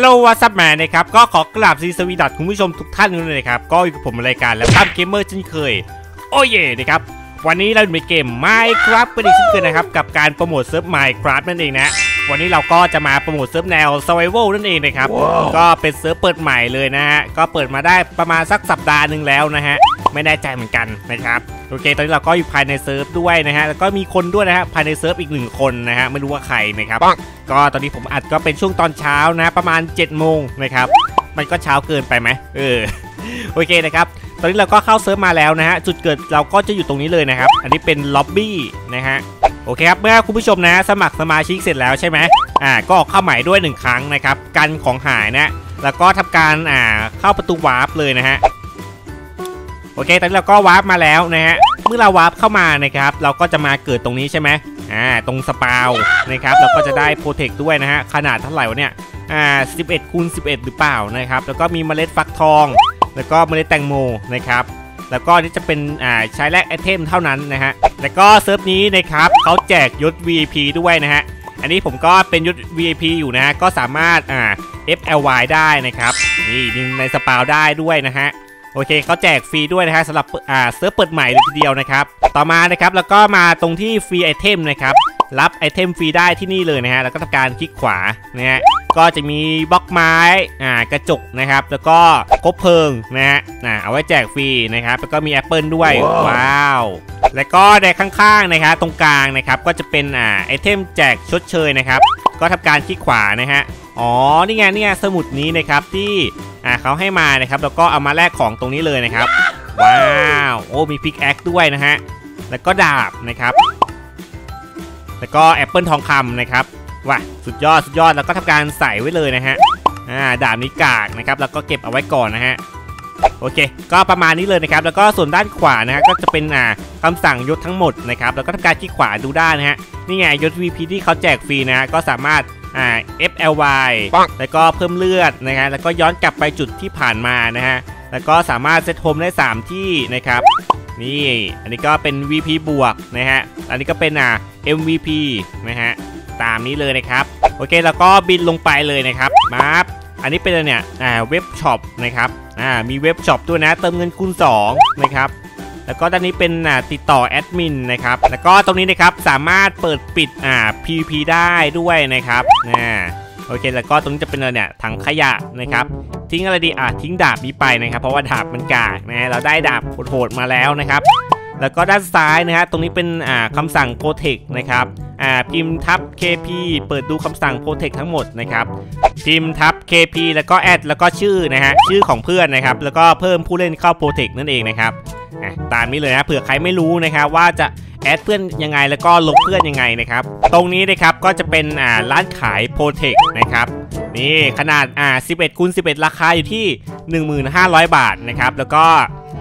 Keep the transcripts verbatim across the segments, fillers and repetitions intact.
ฮัลโหลวัสดุแมนนะครับก็ขอกราบซีสวีดัตคุณผู้ชมทุกท่านด้วยนะครับก็อยู่กับผมรายการและตั้มเกมเมอร์เช่นเคยโอ้ยนะครับวันนี้เราอยู่ในเกม Minecraft เป็นอีกเช่นเคยนะครับกับการโปรโมทเซิร์ฟ Minecraft นั่นเองนะวันนี้เราก็จะมาโปรโมทเซิร์ฟแนว Survival นั่นเองนะครับ wow. ก็เป็นเซิร์ฟเปิดใหม่เลยนะฮะก็เปิดมาได้ประมาณสักสัปดาห์หนึ่งแล้วนะฮะไม่แน่ใจเหมือนกันนะครับโอเคตอนนี้เราก็อยู่ภายในเซิร์ฟด้วยนะฮะแล้วก็มีคนด้วยนะฮะภายในเซิร์ฟอีกหนึ่งคนนะฮะไม่รู้ว่าใครนะครับก็ตอนนี้ผมอัดก็เป็นช่วงตอนเช้านะประมาณเจ็ดโมงนะครับมันก็เช้าเกินไปไหมเออโอเคนะครับตอนนี้เราก็เข้าเซิร์ฟมาแล้วนะฮะจุดเกิดเราก็จะอยู่ตรงนี้เลยนะครับอันนี้เป็นล็อบบี้นะฮะโอเคครับเมื่อคุณผู้ชมนะสมัครสมาชิกเสร็จแล้วใช่ไหมอ่าก็เข้าใหม่ด้วยหนึ่งครั้งนะครับกันของหายนะแล้วก็ทำการอ่าเข้าประตูวาร์ปเลยนะฮะโอเคตอนนี้เราก็วาร์ปมาแล้วนะฮะเมื่อเราวาร์ปเข้ามานะครับเราก็จะมาเกิดตรงนี้ใช่ไหมอ่าตรงสปาวนะครับเราก็จะได้โปรเทคด้วยนะฮะขนาดเท่าไหร่วะเนี่ยอ่าสิบเอ็ดคูณสิบเอ็ดหรือเปล่านะครับแล้วก็มีเมล็ดฟักทองแล้วก็เมล็ดแตงโมนะครับแล้วก็นี่จะเป็นอ่าใช้แลกไอเทมเท่านั้นนะฮะแล้วก็เซิร์ฟนี้นะครับเขาแจกยศ วี ไอ พี ด้วยนะฮะอันนี้ผมก็เป็นยศ วี ไอ พี อยู่นะฮะก็สามารถอ่า เอฟ แอล วาย ได้นะครับนี่ในสปาวได้ด้วยนะฮะโอเคเขาแจกฟรีด้วยนะฮะสำหรับอ่าเซิร์ฟเปิดใหม่เลยทีเดียวนะครับต่อมานะครับแล้วก็มาตรงที่ฟรีไอเทมนะครับรับไอเทมฟรีได้ที่นี่เลยนะฮะแล้วก็ทำการคลิกขวานะฮะก็จะมีบล็อกไม้อ่ากระจกนะครับแล้วก็คบเพลิงนะฮะอ่าเอาไว้แจกฟรีนะครับแล้วก็มีแอปเปิลด้วย wow. ว้าวแล้วก็ในข้างๆนะครับตรงกลางนะครับก็จะเป็นอ่าไอเทมแจกชดเชยนะครับก็ทำการคลิกขวานะฮะอ๋อนี่ไงนี่ไงสมุดนี้นะครับที่อ่าเขาให้มานะครับแล้วก็เอามาแลกของตรงนี้เลยนะครับว้าวโอ้มีพิกแอคด้วยนะฮะแล้วก็ดาบนะครับแล้วก็แอปเปิลทองคำนะครับว้าสุดยอดสุดยอดแล้วก็ทำการใส่ไว้เลยนะฮะอ่าดาบนี้กากนะครับแล้วก็เก็บเอาไว้ก่อนนะฮะโอเคก็ประมาณนี้เลยนะครับแล้วก็ส่วนด้านขวานะฮะก็จะเป็นอ่าคำสั่งยศทั้งหมดนะครับแล้วก็ทำการคลิกขวาดูได้นะฮะนี่ไงยศ วี พี ที่เขาแจกฟรีนะฮะก็สามารถอ่า เอฟ แอล วาย แล้วก็เพิ่มเลือดนะฮะแล้วก็ย้อนกลับไปจุดที่ผ่านมานะฮะแล้วก็สามารถเซตโฮมได้สามที่นะครับนี่อันนี้ก็เป็น วี พี บวกนะฮะอันนี้ก็เป็นอ่า เอ็ม วี พี นะฮะตามนี้เลยนะครับโอเคแล้วก็บินลงไปเลยนะครับมาบอันนี้เป็นอะไรเนี่ยอ่าเว็บช็อปนะครับอ่ามีเว็บช็อปด้วยนะเติมเงินคูณสองนะครับแล้วก็ด้านนี้เป็นอ่าติดต่อแอดมินนะครับแล้วก็ตรงนี้นะครับสามารถเปิดปิดอ่า พี วี พี ได้ด้วยนะครับอ่าโอเคแล้วก็ตรงนี้จะเป็นอะไรเนี่ยถังขยะนะครับทิ้งอะไรดีอ่ะทิ้งดาบนี้ไปนะครับเพราะว่าดาบมันกากนะเราได้ดาบโหดมาแล้วนะครับแล้วก็ด้านซ้ายนะฮะตรงนี้เป็นอ่าคำสั่งโปรเทคนะครับอ่าพิมพ์ทับ เค พี เปิดดูคำสั่งโปรเทคทั้งหมดนะครับพิมพ์ทับ เค พี แล้วก็แอดแล้วก็ชื่อนะฮะชื่อของเพื่อนนะครับแล้วก็เพิ่มผู้เล่นเข้าโปรเทคนั่นเองนะครับตามนี้เลยนะเผื่อใครไม่รู้นะครับว่าจะแอดเพื่อนยังไงแล้วก็ลบเพื่อนยังไงนะครับตรงนี้นะครับก็จะเป็นอ่าร้านขายโปรเทคนะครับนี่ขนาดอ่าสิบเอ็ดคูณสิบเอ็ดราคาอยู่ที่ หนึ่งพันห้าร้อย บาทนะครับแล้วก็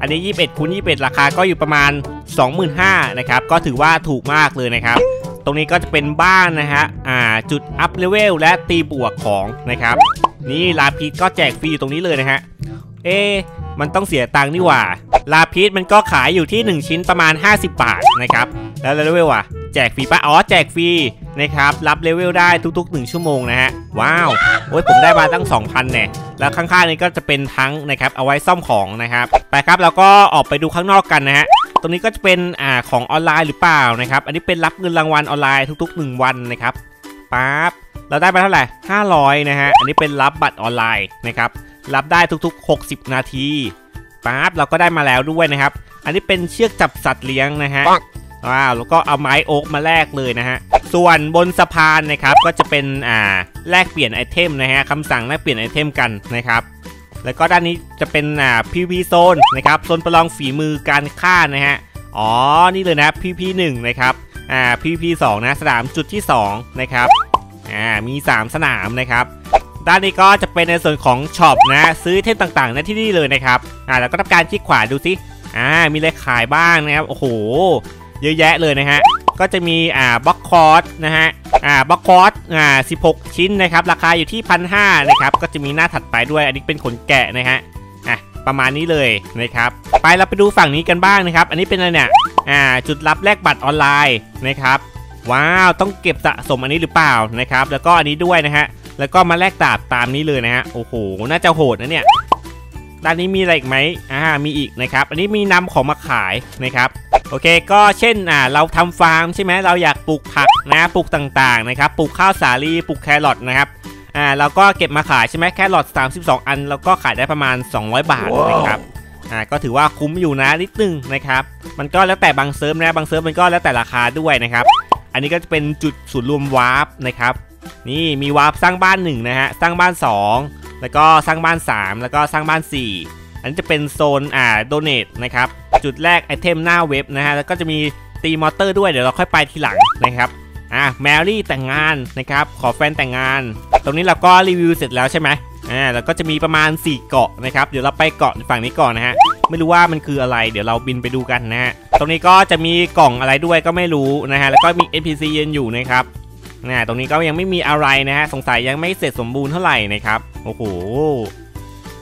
อันนี้ยี่สิบเอ็ดคูณยี่สิบเอ็ดราคาก็อยู่ประมาณ สองหมื่นห้าพัน นะครับก็ถือว่าถูกมากเลยนะครับตรงนี้ก็จะเป็นบ้านนะฮะอ่าจุดอัพเลเวลและตีบวกของนะครับนี่ลาพีก็แจกฟรีตรงนี้เลยนะฮะเอ๊ะมันต้องเสียตังค์นี่หว่าลาพีชมันก็ขายอยู่ที่หนึ่งชิ้นประมาณห้าสิบบาทนะครับแล้วเลเวลว่ะแจกฟรีปะอ๋อแจกฟรีนะครับรับเลเวลได้ทุกๆหนึ่งชั่วโมงนะฮะว้าวโอ้ยผมได้มาตั้ง สองพัน เนี่ยแล้วข้างๆนี้ก็จะเป็นทั้งนะครับเอาไว้ซ่อมของนะครับไปครับเราก็ออกไปดูข้างนอกกันนะฮะตรงนี้ก็จะเป็นอ่าของออนไลน์หรือเปล่านะครับอันนี้เป็นรับเงินรางวัลออนไลน์ทุกๆหนึ่งวันนะครับปั๊บเราได้มาเท่าไหร่ห้าร้อยนะฮะอันนี้เป็นรับบัตรออนไลน์นะครับรับได้ทุกๆหกสิบนาทีปั๊บเราก็ได้มาแล้วด้วยนะครับอันนี้เป็นเชือกจับสัตว์เลี้ยงนะฮะว้าวแล้วก็เอาไม้โอ๊กมาแลกเลยนะฮะส่วนบนสะพานนะครับก็จะเป็นอ่าแลกเปลี่ยนไอเทมนะฮะคำสั่งแลกเปลี่ยนไอเทมกันนะครับแล้วก็ด้านนี้จะเป็นอ่า พี วี โซนนะครับโซนประลองฝีมือการฆ่านะฮะอ๋อนี่เลยนะ พี พี หนึ่ง นะครับอ่า พี พี สอง นะสนามจุดที่สองนะครับอ่ามีสามสนามนะครับด้านนี้ก็จะเป็นในส่วนของช็อปนะซื้อเทมต่างๆนะที่นี่เลยนะครับอ่าแล้วก็ทำการคลิกขวาดูสิอ่ามีอะไรขายบ้างนะครับโอ้โหเยอะแยะเลยนะฮะก็จะมีอ่าบล็อกคอร์สนะฮะอ่าบล็อกคอร์สอ่าสิบหกชิ้นนะครับราคาอยู่ที่ หนึ่งพันห้าร้อย นะครับก็จะมีหน้าถัดไปด้วยอันนี้เป็นขนแกะนะฮะอ่ะประมาณนี้เลยนะครับไปเราไปดูฝั่งนี้กันบ้างนะครับอันนี้เป็นอะไรเนี่ยอ่าจุดรับแลกบัตรออนไลน์นะครับว้าวต้องเก็บสะสมอันนี้หรือเปล่านะครับแล้วก็อันนี้ด้วยนะฮะ แล้วก็มาแลกดาบตามนี้เลยนะฮะโอ้โหน่าจะโหดนะเนี่ยด้านนี้มีอะไรอีกไหมอ่ามีอีกนะครับอันนี้มีนำของมาขายนะครับโอเคก็เช่นอ่าเราทำฟาร์มใช่ไหมเราอยากปลูกผักนะปลูกต่างๆนะครับปลูกข้าวสาลีปลูกแครอทนะครับอ่าเราก็เก็บมาขายใช่ไหมแครอทสามสิบสองอันแล้วก็ขายได้ประมาณสองร้อยบาท wow. นะครับอ่าก็ถือว่าคุ้มอยู่นะนิดนึงนะครับมันก็แล้วแต่บางเซิร์ฟนะบางเซิร์ฟมันก็แล้วแต่ราคาด้วยนะครับอันนี้ก็จะเป็นจุดศูนย์รวมวาร์ปนะครับนี่มีวาร์ปสร้างบ้านหนึ่งนะฮะสร้างบ้านสองแล้วก็สร้างบ้านสามแล้วก็สร้างบ้านสี่อันนี้จะเป็นโซนอ่าโดเนทนะครับจุดแรกไอเทมหน้าเว็บนะฮะแล้วก็จะมีตีมอเตอร์ด้วยเดี๋ยวเราค่อยไปทีหลังนะครับอ่ะแมรี่แต่งงานนะครับขอแฟนแต่งงานตรงนี้เราก็รีวิวเสร็จแล้วใช่ไหมอ่าแล้วก็จะมีประมาณสี่เกาะนะครับเดี๋ยวเราไปเกาะฝั่งนี้ก่อนนะฮะไม่รู้ว่ามันคืออะไรเดี๋ยวเราบินไปดูกันนะฮะตรงนี้ก็จะมีกล่องอะไรด้วยก็ไม่รู้นะฮะแล้วก็มี เอ็น พี ซี ยืนอยู่นะครับนะตรงนี้ก็ยังไม่มีอะไรนะฮะสงสัยยังไม่เสร็จสมบูรณ์เท่าไหร่นะครับโอ้โห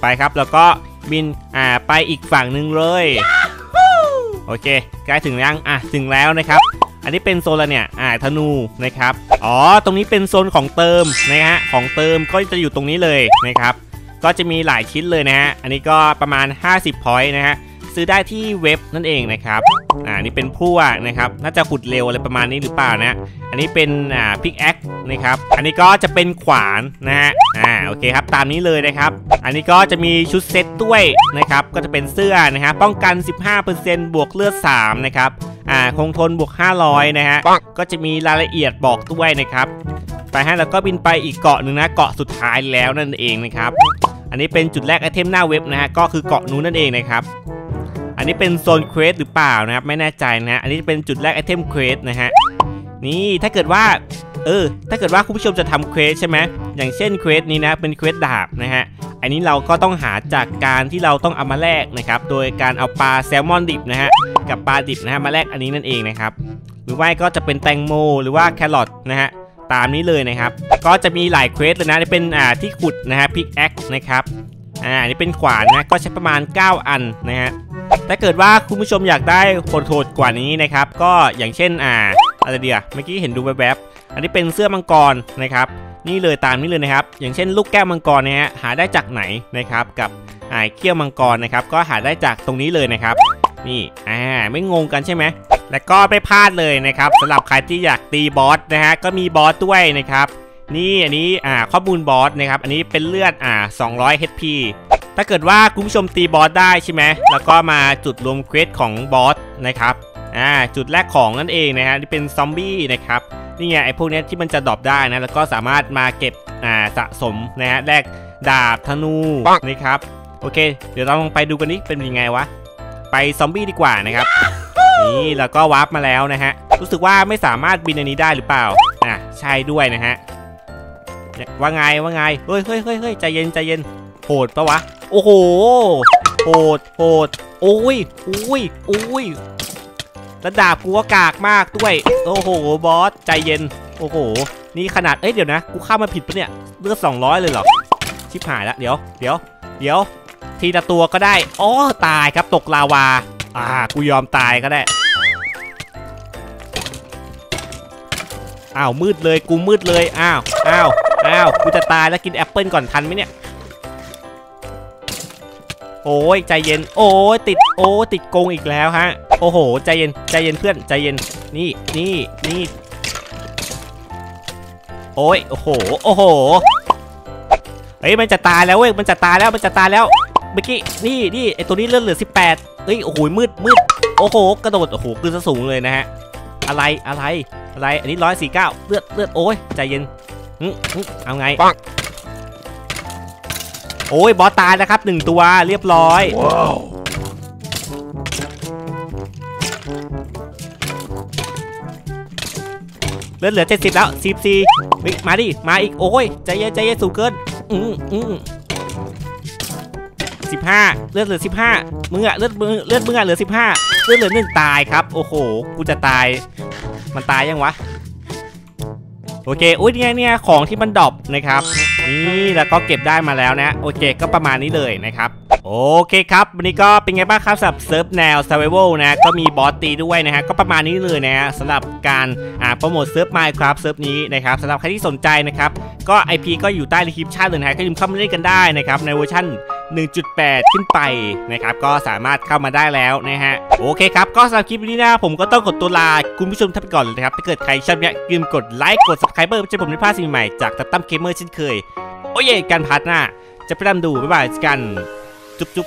ไปครับแล้วก็บินอ่าไปอีกฝั่งหนึ่งเลยโอเคใกล้ถึงยังอ่ะถึงแล้วนะครับอันนี้เป็นโซนละเนี่ยอ่าธนูนะครับอ๋อตรงนี้เป็นโซนของเติมนะฮะของเติมก็จะอยู่ตรงนี้เลยนะครับก็จะมีหลายชิ้นเลยนะฮะอันนี้ก็ประมาณห้าสิบ พอยต์ นะฮะซื้อได้ที่เว็บนั่นเองนะครับอ่านี่เป็นพลั่วนะครับน่าจะขุดเร็วอะไรประมาณนี้หรือเปล่านะอันนี้เป็นอ่าพิกแอคนะครับอันนี้ก็จะเป็นขวานนะฮะอ่าโอเคครับตามนี้เลยนะครับอันนี้ก็จะมีชุดเซ็ตด้วยนะครับก็จะเป็นเสื้อนะฮะป้องกัน สิบห้าเปอร์เซ็นต์ บวกเลือดสามนะครับอ่าคงทนบวกห้าร้อยนะฮะก็จะมีรายละเอียดบอกด้วยนะครับไปฮะแล้วก็บินไปอีกเกาะหนึ่งนะเกาะสุดท้ายแล้วนั่นเองนะครับอันนี้เป็นจุดแรกไอเทมหน้าเว็บนะฮะก็คือเกาะนู้นนั่นเองนะครับอันนี้เป็นโซนเควสหรือเปล่านะครับไม่แน่ใจนะฮะอันนี้เป็นจุดแรกไอเทมเควสนะฮะนี่ถ้าเกิดว่าเออถ้าเกิดว่าคุณผู้ชมจะทำเควสใช่ไหมอย่างเช่นเควสนี้นะเป็นเควสดาบนะฮะอันนี้เราก็ต้องหาจากการที่เราต้องเอามาแลกนะครับโดยการเอาปลาแซลมอนดิบนะฮะกับปลาดิบนะฮะมาแลกอันนี้นั่นเองนะครับหรือว่าก็จะเป็นแตงโมหรือว่าแครอทนะฮะตามนี้เลยนะครับก็จะมีหลายเควสเลยนะเป็นอ่าที่ขุดนะฮะพิกแอคนะครับอ่านี่เป็นขวานนะก็ใช้ประมาณเก้าอันนะฮะถ้าเกิดว่าคุณผู้ชมอยากได้โหดกว่านี้นะครับก็อย่างเช่นอ่าอะไรเดียวเมื่อกี้เห็นดูแวบๆอันนี้เป็นเสื้อมังกรนะครับนี่เลยตามนี้เลยนะครับอย่างเช่นลูกแก้วมังกรนะฮะหาได้จากไหนนะครับกับอ่าเขี้ยวมังกรนะครับก็หาได้จากตรงนี้เลยนะครับนี่อ่าไม่งงกันใช่ไหมและก็ไม่พลาดเลยนะครับสำหรับใครที่อยากตีบอสนะฮะก็มีบอสด้วยนะครับนี่อันนี้อ่าข้อมูลบอสนะครับอันนี้เป็นเลือดอ่าสองร้อย เอช พี ถ้าเกิดว่าคุณผู้ชมตีบอสได้ใช่ไหมแล้วก็มาจุดรวมเควสของบอสนะครับอ่าจุดแรกของนั่นเองนะฮะที่เป็นซอมบี้นะครับนี่ไงไอพวกนี้ที่มันจะดรอปได้นะแล้วก็สามารถมาเก็บอ่าสะสมนะฮะแลกดาบธนูนะครับโอเคเดี๋ยวเราลองไปดูกันนี่เป็นยังไงวะไปซอมบี้ดีกว่านะครับนี่แล้วก็วาร์ปมาแล้วนะฮะรู้สึกว่าไม่สามารถบินอันนี้ได้หรือเปล่าอ่ะใช่ด้วยนะฮะว่าไงว่าไงเฮ้ยเฮ้ยเฮ้ยเฮ้ยใจเย็นใจเย็นโหดปะวะโอ้โหโหดโหดโอ้ยโอ้ยโอ้ยระดับกูก็กากมากด้วยโอ้โหบอสใจเย็นโอ้โหนี่ขนาดเอ้ยเดี๋ยวนะกูเข้ามาผิดปะเนี่ยเลือดสองร้อยเลยเหรอชิบหายละเดี๋ยวเดี๋ยวเดี๋ยวทีละตัวก็ได้อ๋อตายครับตกลาวาอ่ากูยอมตายก็ได้อ้าวมืดเลยกูมืดเลยอ้าวอ้าวอ้าวกูจะตายแล้วกินแอปเปิลก่อนทันไหมเนี่ยโอ้ยใจเย็นโอ้ยติดโอ้ติดโกงอีกแล้วฮะโอ้โหใจเย็นใจเย็นเพื่อนใจเย็นนี่นี่นี่โอ้ยโอ้โหโอ้โหเฮ้ยมันจะตายแล้วเว้ยมันจะตายแล้วมันจะตายแล้วเมื่อกี้นี่นี่ไอตัวนี้เลือดเหลือสิบแปดเอ้ยโอ้โหมืดมืดโอ้โหกระโดดโอ้โหขึ้นสูงเลยนะฮะอะไรอะไรอะไรอันนี้หนึ่งสี่เก้าเลือดเลือดโอ้ยใจเย็นเอาไงโอ้ยบอสตายนะครับหนึ่งตัวเรียบร้อยเลือดเหลือเจ็ดสิบแล้วสิบสี่มาดิมาอีกโอ้ยใจเย็นใจเย็นสูงเกินอืมอืมสิบห้าเลือดเหลือสิบห้ามึงอะเลือดมึงเลือดมึงอะเหลือสิบห้าเลือดเหลือหนึ่งตายครับโอ้โหกูจะตายมันตายยังวะโอเคอุ้ยเนี่ยเนี่ยของที่มันดรอปนะครับ นี่แล้วก็เก็บได้มาแล้วนะโอเคก็ประมาณนี้เลยนะครับโอเคครับวันนี้ก็เป็นไงบ้างครับสำหรับเซิร์ฟแนว Survival นะก็มีบอสตีด้วยนะฮะก็ประมาณนี้เลยนะสำหรับการอ่าโปรโมทเซิร์ฟ Minecraft เซิร์ฟนี้นะครับสำหรับใครที่สนใจนะครับก็ ไอ พี ก็อยู่ใต้ลิคลิปชั่นเลยนะฮะก็ยืมเข้ามาเล่นกันได้นะครับในเวอร์ชั่น หนึ่งจุดแปด ขึ้นไปนะครับก็สามารถเข้ามาได้แล้วนะฮะโอเคครับก็สำหรับคลิปนี้นะผมก็ต้องกดตัวลาคุณผู้ชมท่านไปก่อนนะครับถ้าเกิดใครชอบเนี่ยลืมกดไลค์กด Subscribe เพื่อจะผมไม่พลาดสิ่งใหม่จากตับตั้มเกมเมอร์เช่นเคยโอ้ยกันพาร์ทหน้าจะไปตามดูบ๊ายบายกันจุ๊บจุ๊บ